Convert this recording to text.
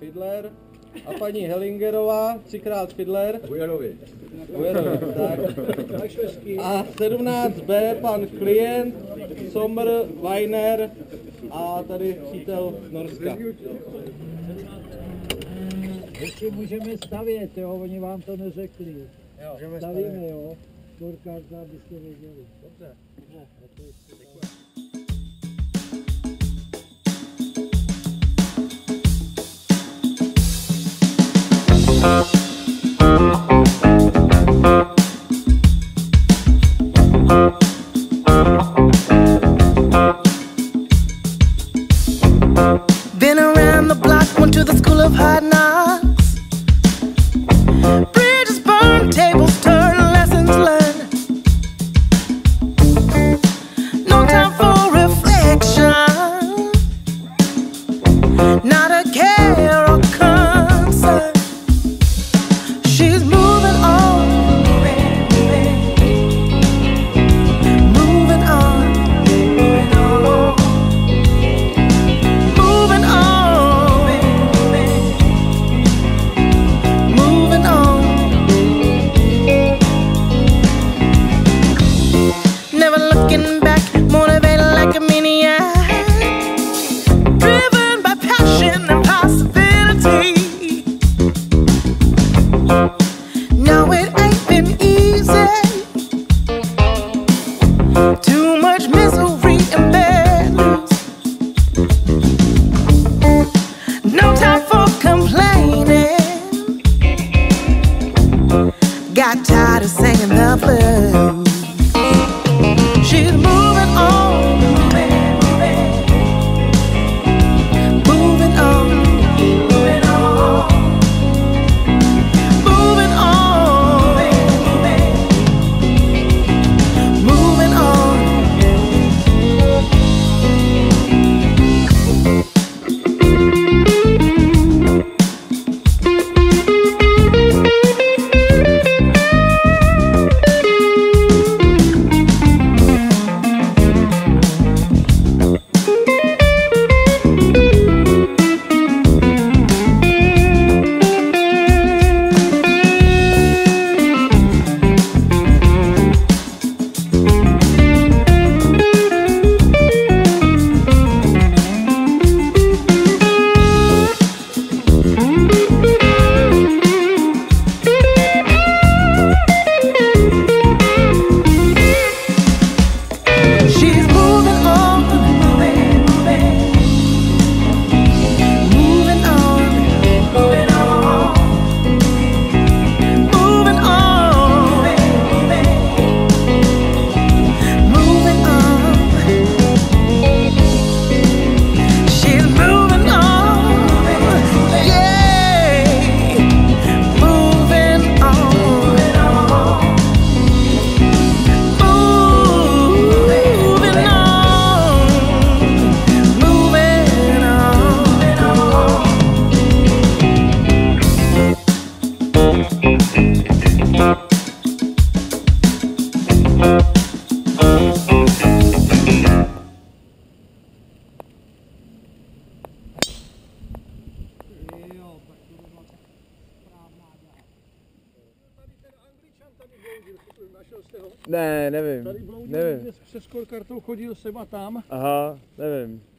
Fidler a paní Hellingerová, třikrát Fidler. Ujerovi, tak. A 17B, pan Klient, Somr, Weiner a tady přítel Norska. Ještě můžeme stavět, jo, oni vám to neřekli. Stavíme, jo, kurkárka, abyste věděli. Dobře. Been around the block, went to the school of hard knocks. Bridges burned, tables turned, lessons learned. No time for reflection, not a care or concern. She's moving on, moving on, moving on, moving on. Never looking back, motivated like a maniac, driven by passion and possibility. Now it ain't been easy, too much misery and bad news. No time for complaining, got tired of singing the blues. She's moving on, moving on, moving on, moving on. Našel jste ho? Ne, nevím. Tady bloudil, že se skor kartou chodil sem a tam. Aha, nevím.